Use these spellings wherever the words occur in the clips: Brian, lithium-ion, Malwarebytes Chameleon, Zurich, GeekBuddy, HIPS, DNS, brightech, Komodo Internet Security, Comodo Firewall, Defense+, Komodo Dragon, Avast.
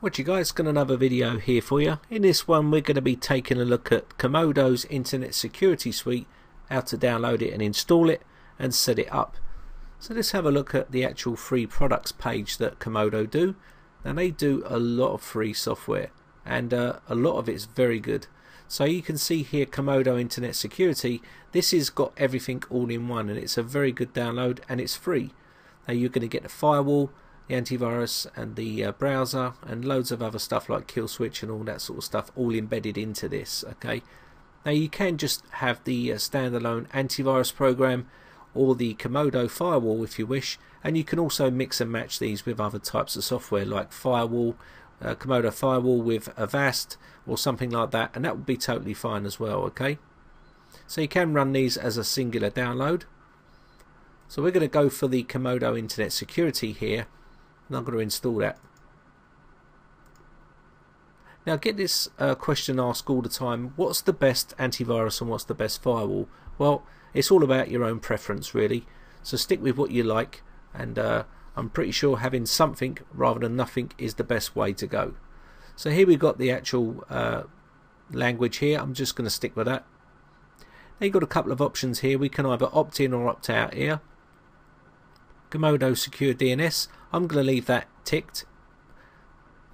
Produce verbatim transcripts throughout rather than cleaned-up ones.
What you guys, got another video here for you. In this one we're going to be taking a look at Komodo's Internet Security Suite, how to download it and install it and set it up. So let's have a look at the actual free products page that Komodo do. And they do a lot of free software and uh, a lot of it's very good. So you can see here Komodo Internet Security. This has got everything all in one and it's a very good download and it's free. Now you're going to get the firewall, the antivirus and the uh, browser and loads of other stuff like kill switch and all that sort of stuff all embedded into this. Okay, now you can just have the uh, standalone antivirus program or the Komodo firewall if you wish, and you can also mix and match these with other types of software like firewall, uh, Komodo firewall with Avast or something like that, and that would be totally fine as well. Okay, so you can run these as a singular download. So we're going to go for the Komodo Internet Security here. And I'm going to install that. Now get this uh, question asked all the time, what's the best antivirus and what's the best firewall? Well, it's all about your own preference really, so stick with what you like, and uh, I'm pretty sure having something rather than nothing is the best way to go. So here we've got the actual uh, language here, I'm just going to stick with that. Now you've got a couple of options here, we can either opt in or opt out here. Komodo Secure D N S, I'm going to leave that ticked,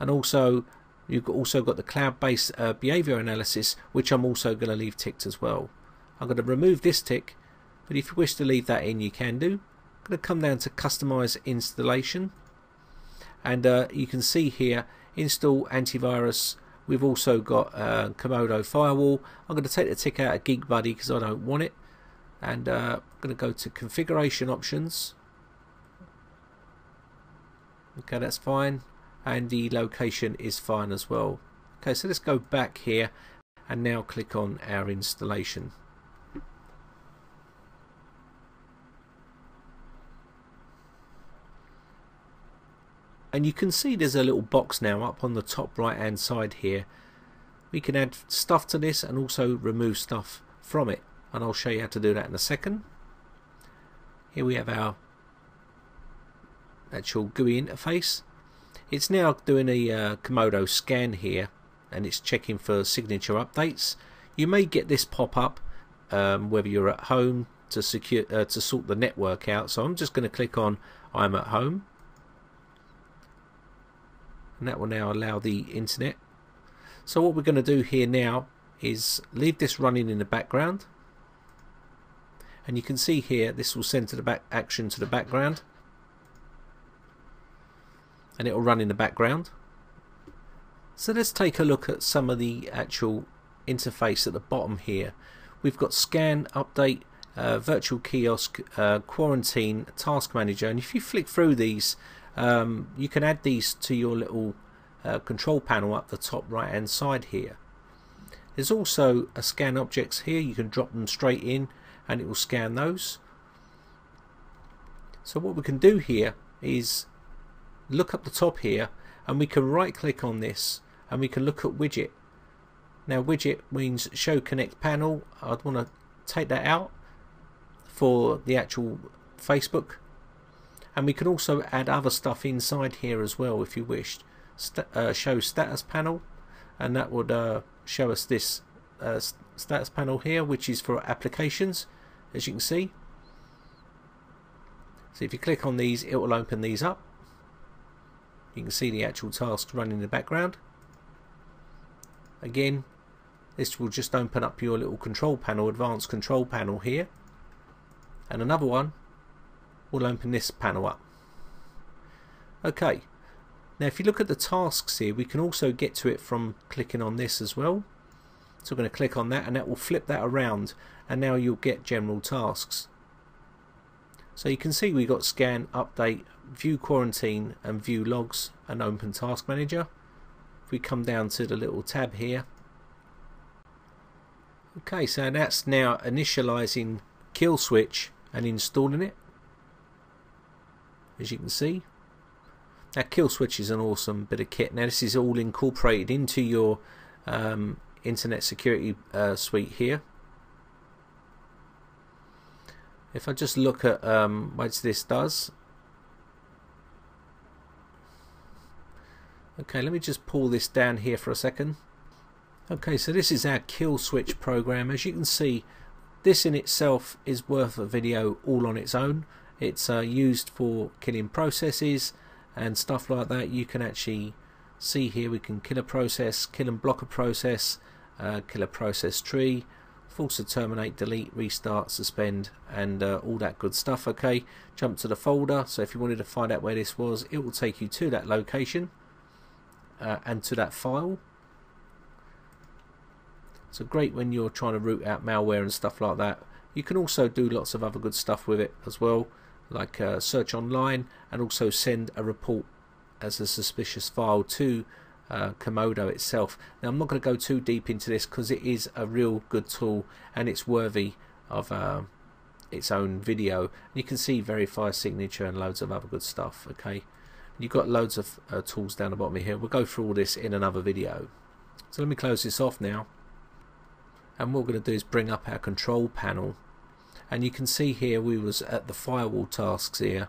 and also you've also got the cloud-based uh, behavior analysis, which I'm also going to leave ticked as well. I'm going to remove this tick, but if you wish to leave that in you can do. I'm going to come down to customize installation, and uh, you can see here install antivirus. We've also got uh, Komodo firewall. I'm going to take the tick out of GeekBuddy because I don't want it, and uh, I'm going to go to configuration options. Okay, that's fine, and the location is fine as well. Okay, so let's go back here and now click on our installation. And you can see there's a little box now up on the top right hand side here. We can add stuff to this and also remove stuff from it, and I'll show you how to do that in a second. Here we have our actual G U I interface. It's now doing a uh, Komodo scan here and it's checking for signature updates. You may get this pop up um, whether you're at home to secure uh, to sort the network out, so I'm just going to click on I'm at home, and that will now allow the internet. So what we're going to do here now is leave this running in the background, and you can see here this will send to the back action to the background, and it will run in the background. So let's take a look at some of the actual interface at the bottom here. We've got scan, update, uh, virtual kiosk, uh, quarantine, task manager, and if you flick through these um, you can add these to your little uh, control panel up the top right hand side here. There's also a scan objects here, you can drop them straight in and it will scan those. So what we can do here is look up the top here, and we can right click on this and we can look at widget. Now widget means show connect panel. I'd want to take that out for the actual Facebook, and we can also add other stuff inside here as well if you wished. St uh, show status panel, and that would uh, show us this uh, st status panel here, which is for applications, as you can see. So if you click on these it will open these up. You can see the actual tasks running in the background. Again, this will just open up your little control panel, advanced control panel here, and another one will open this panel up. Okay, now if you look at the tasks here, we can also get to it from clicking on this as well. So we're going to click on that and that will flip that around, and now you'll get general tasks. So you can see we got scan, update, view quarantine and view logs and open task manager. If we come down to the little tab here. Okay, so that's now initializing kill switch and installing it, as you can see. Now, Kill Switch is an awesome bit of kit. Now, this is all incorporated into your um, Internet Security uh, suite here. If I just look at um, what this does. Okay, let me just pull this down here for a second. Okay, so this is our Kill Switch program. As you can see, this in itself is worth a video all on its own. It's uh, used for killing processes and stuff like that. You can actually see here we can kill a process, kill and block a process, uh, kill a process tree, force to terminate, delete, restart, suspend, and uh, all that good stuff. Okay, jump to the folder. So if you wanted to find out where this was, it will take you to that location. Uh, and to that file. So great when you're trying to root out malware and stuff like that. You can also do lots of other good stuff with it as well, like uh, search online and also send a report as a suspicious file to uh, Komodo itself. Now, I'm not going to go too deep into this because it is a real good tool and it's worthy of uh, its own video. And you can see verify signature and loads of other good stuff. Okay. You've got loads of uh, tools down the bottom here. We'll go through all this in another video. So let me close this off now. And what we're going to do is bring up our control panel. And you can see here we was at the firewall tasks here.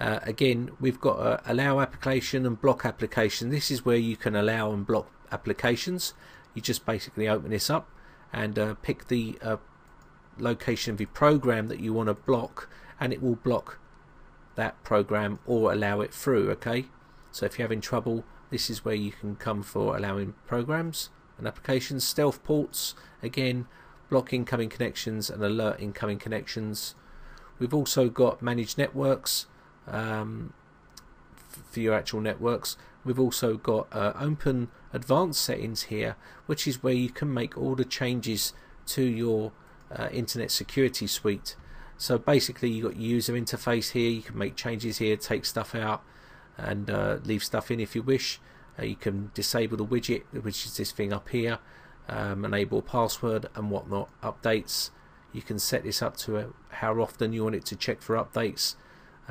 Uh, again, we've got uh, allow application and block application. This is where you can allow and block applications. You just basically open this up and uh, pick the uh, location of your program that you want to block, and it will block that program or allow it through. Okay, so if you're having trouble, this is where you can come for allowing programs and applications. Stealth ports, again, block incoming connections and alert incoming connections. We've also got managed networks um, for your actual networks. We've also got uh, open advanced settings here, which is where you can make all the changes to your uh, Internet Security suite. So basically, you've got user interface here. You can make changes here, take stuff out, and uh, leave stuff in if you wish. Uh, you can disable the widget, which is this thing up here, um, enable password and whatnot, updates. You can set this up to uh, how often you want it to check for updates,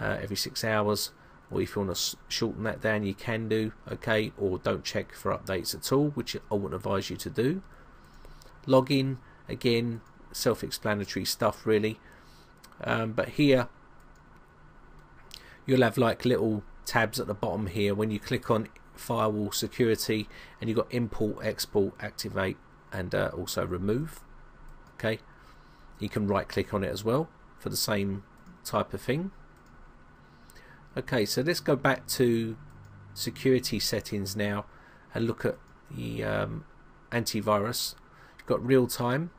uh, every six hours, or if you want to shorten that down, you can do, okay, or don't check for updates at all, which I wouldn't advise you to do. Login, again, self-explanatory stuff, really. Um, but here you'll have like little tabs at the bottom here. When you click on firewall security, and you've got import, export, activate, and uh, also remove. Okay, you can right click on it as well for the same type of thing. Okay, so let's go back to security settings now and look at the um, antivirus. You've got real time,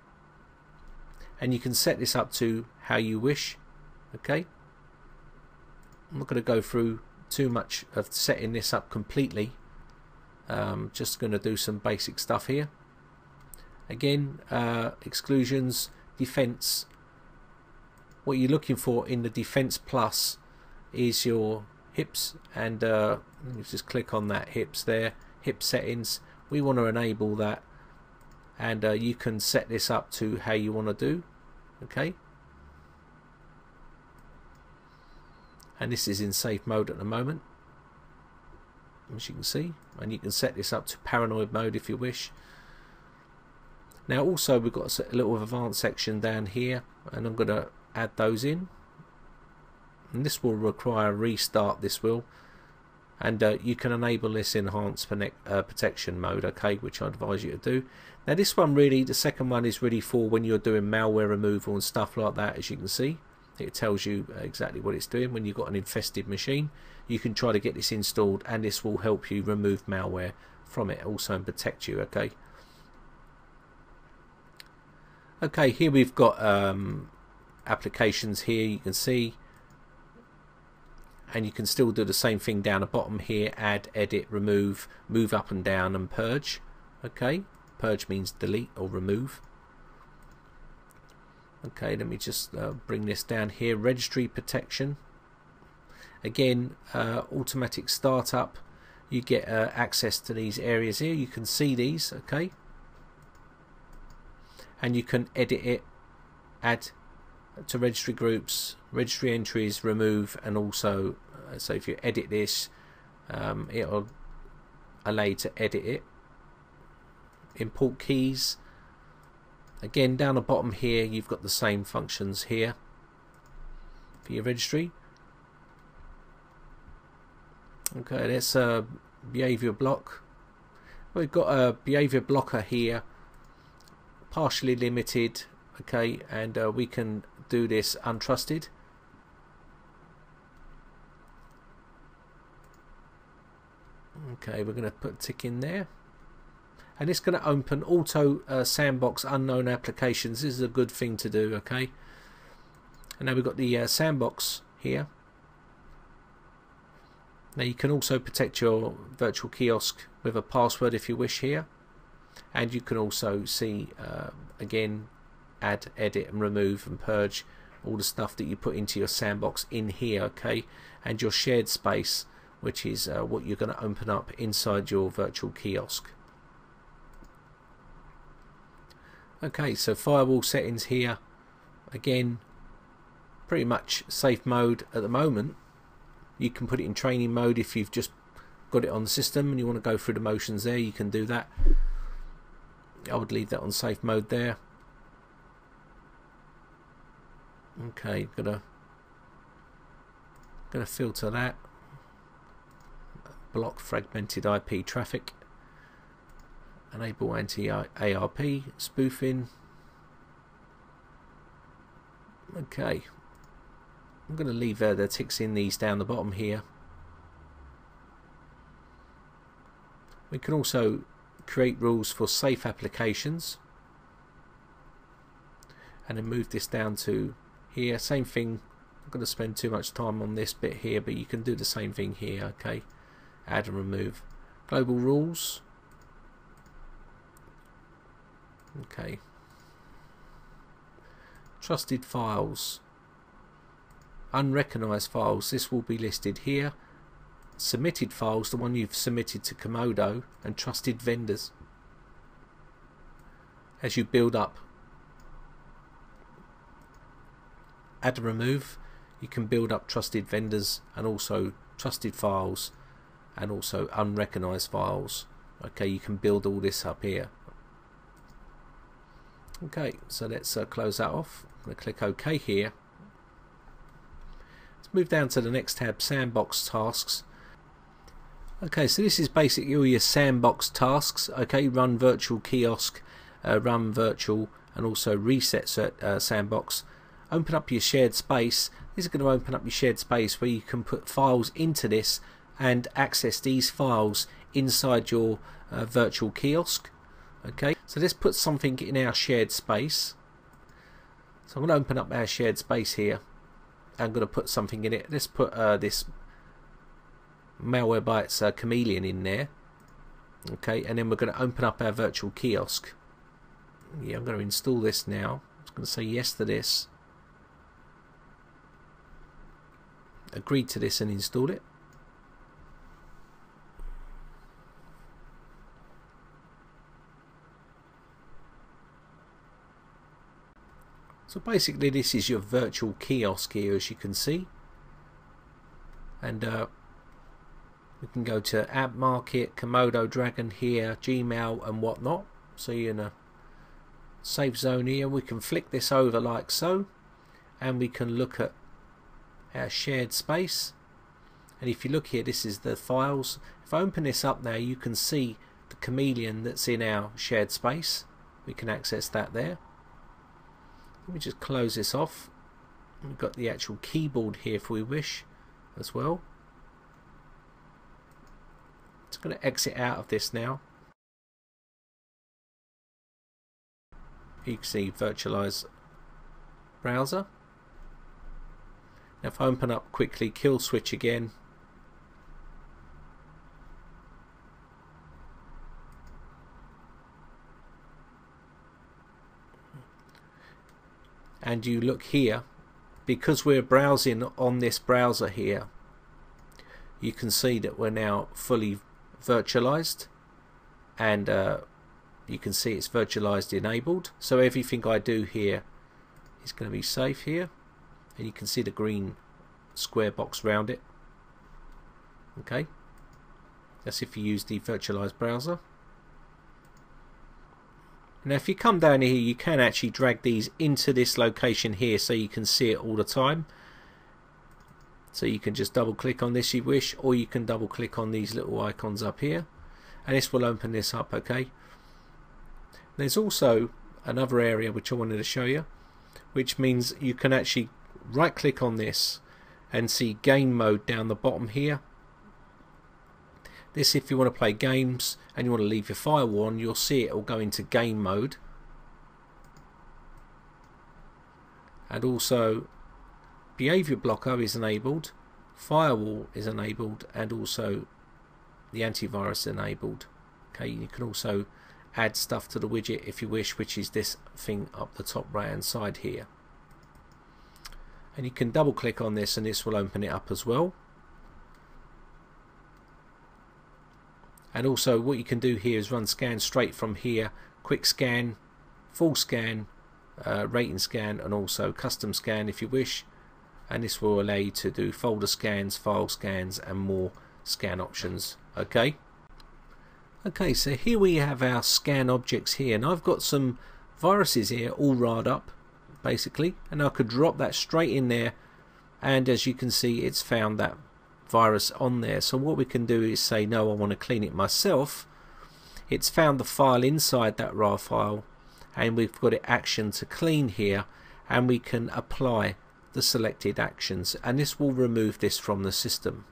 and you can set this up to how you wish. Okay, I'm not going to go through too much of setting this up completely. Um, just going to do some basic stuff here. Again, uh, exclusions, defense. What you're looking for in the defense plus is your HIPS, and uh, you just click on that HIPS there. HIPS settings. We want to enable that, and uh, you can set this up to how you want to do. Okay, and this is in safe mode at the moment, as you can see, and you can set this up to paranoid mode if you wish. Now also we've got a little advanced section down here, and I'm going to add those in, and this will require a restart, this will, and uh, you can enable this enhanced uh, protection mode, okay, which I advise you to do. Now this one really, the second one is really for when you're doing malware removal and stuff like that. As you can see, it tells you exactly what it's doing. When you've got an infested machine, you can try to get this installed, and this will help you remove malware from it also and protect you. Okay, okay, here we've got um, applications here, you can see, and you can still do the same thing down the bottom here, add, edit, remove, move up and down, and purge. Okay, purge means delete or remove. Okay, let me just uh, bring this down here. Registry protection, again, uh, automatic startup. You get uh, access to these areas here, you can see these, okay, and you can edit it, add to registry groups, registry entries, remove, and also, uh, so if you edit this, um, it'll allow you to edit it. Import keys. Again, down the bottom here, you've got the same functions here for your registry. Okay, that's a behavior block. We've got a behavior blocker here, partially limited, okay, and uh, we can do this untrusted. Okay, we're going to put a tick in there. And it's going to open auto uh, sandbox unknown applications. This is a good thing to do, okay. And now we've got the uh, sandbox here. Now you can also protect your virtual kiosk with a password if you wish here. And you can also see, uh, again, add, edit, and remove and purge all the stuff that you put into your sandbox in here, okay. And your shared space, which is uh, what you're going to open up inside your virtual kiosk. Okay, so firewall settings here, again, pretty much safe mode at the moment. You can put it in training mode if you've just got it on the system and you want to go through the motions there, you can do that. I would leave that on safe mode there. Okay, gonna gonna filter that, block fragmented I P traffic, enable anti-A R P spoofing. Okay, I'm going to leave uh, the ticks in these down the bottom here. We can also create rules for safe applications, and then move this down to here. Same thing. I'm going to spend too much time on this bit here, but you can do the same thing here. Okay, add and remove global rules. Okay, trusted files, unrecognized files, this will be listed here, submitted files, the one you've submitted to Komodo, and trusted vendors as you build up. Add and remove, you can build up trusted vendors and also trusted files and also unrecognized files. Okay, you can build all this up here. Okay, so let's uh, close that off. I'm going to click OK here. Let's move down to the next tab, Sandbox Tasks. Okay, so this is basically all your sandbox tasks. Okay, run virtual kiosk, uh, run virtual, and also reset uh, sandbox. Open up your shared space. This is going to open up your shared space where you can put files into this and access these files inside your uh, virtual kiosk. Okay, so let's put something in our shared space. So I'm going to open up our shared space here. I'm going to put something in it. Let's put uh, this Malwarebytes uh, Chameleon in there. Okay, and then we're going to open up our virtual kiosk. Yeah, I'm going to install this now. I'm going to say yes to this. Agreed to this and installed it. So basically this is your virtual kiosk here, as you can see, and uh, we can go to App Market, Komodo Dragon here, Gmail and whatnot. So you're in a safe zone here. We can flick this over like so, and we can look at our shared space, and if you look here, this is the files. If I open this up now, you can see the Chameleon that's in our shared space. We can access that there. Let me just close this off. We've got the actual keyboard here if we wish as well. It's going to exit out of this now. You can see virtualize browser. Now if I open up quickly kill switch again, and you look here, because we're browsing on this browser here, you can see that we're now fully virtualized, and uh, you can see it's virtualized enabled. So everything I do here is going to be safe here, and you can see the green square box round it. Okay, that's if you use the virtualized browser. Now if you come down here, you can actually drag these into this location here so you can see it all the time. So you can just double click on this if you wish, or you can double click on these little icons up here, and this will open this up. Okay, there's also another area which I wanted to show you, which means you can actually right click on this and see game mode down the bottom here. This, if you want to play games and you want to leave your firewall on, you'll see it will go into game mode. And also behavior blocker is enabled, firewall is enabled, and also the antivirus enabled. Okay, you can also add stuff to the widget if you wish, which is this thing up the top right hand side here. And you can double click on this and this will open it up as well. And also what you can do here is run scan straight from here, quick scan, full scan, uh, rating scan, and also custom scan if you wish, and this will allow you to do folder scans, file scans, and more scan options. Okay, okay, so here we have our scan objects here, and I've got some viruses here all riled up basically, and I could drop that straight in there, and as you can see it's found that virus on there. So what we can do is say, no, I want to clean it myself. It's found the file inside that raw file, and we've got it action to clean here, and we can apply the selected actions, and this will remove this from the system.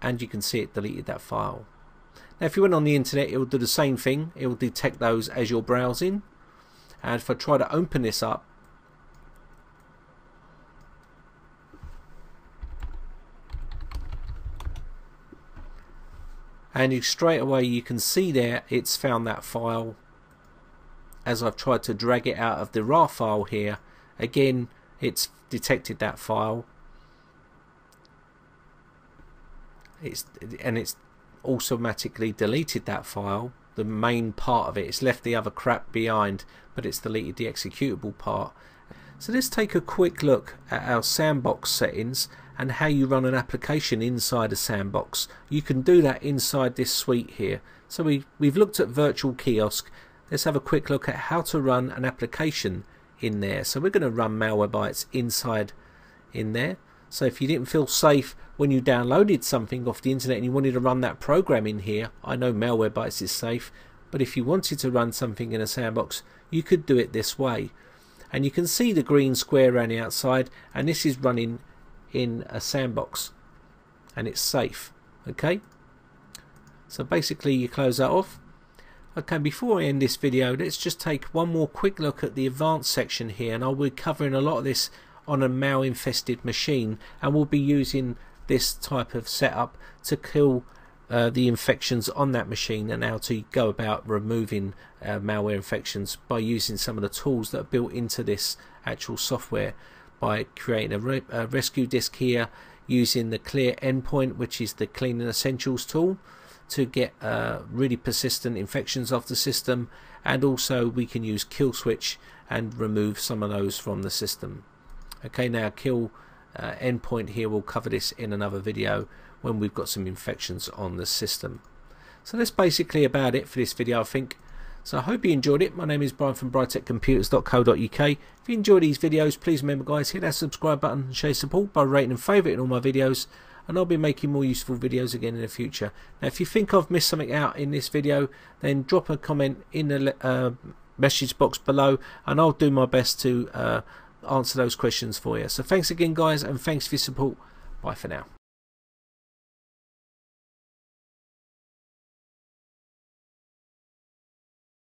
And you can see it deleted that file. Now if you went on the internet, it will do the same thing. It will detect those as you're browsing, and if I try to open this up, and you straight away you can see there it's found that file as I've tried to drag it out of the raw file here. Again, it's detected that file, it's and it's automatically deleted that file, the main part of it. It's left the other crap behind, but it's deleted the executable part. So let's take a quick look at our sandbox settings and how you run an application inside a sandbox. You can do that inside this suite here. So we, we've looked at virtual kiosk. Let's have a quick look at how to run an application in there. So we're going to run Malwarebytes inside in there. So if you didn't feel safe when you downloaded something off the internet and you wanted to run that program in here, I know Malwarebytes is safe, but if you wanted to run something in a sandbox, you could do it this way. And you can see the green square around the outside, and this is running in a sandbox and it's safe. Okay, so basically you close that off. Okay, before I end this video, let's just take one more quick look at the advanced section here, and I'll be covering a lot of this on a malware infested machine, and we'll be using this type of setup to kill uh, the infections on that machine, and how to go about removing uh, malware infections by using some of the tools that are built into this actual software, by creating a, re a rescue disk here, using the clear endpoint, which is the cleaning essentials tool, to get uh, really persistent infections off the system, and also we can use kill switch and remove some of those from the system. Okay, now kill uh, endpoint here, we'll cover this in another video when we've got some infections on the system. So that's basically about it for this video, I think. So I hope you enjoyed it. My name is Brian from brightech computers dot co dot U K. If you enjoy these videos, please remember, guys, hit that subscribe button and show your support by rating and favouring all my videos, and I'll be making more useful videos again in the future. Now if you think I've missed something out in this video, then drop a comment in the uh, message box below, and I'll do my best to uh, answer those questions for you. So thanks again, guys, and thanks for your support. Bye for now.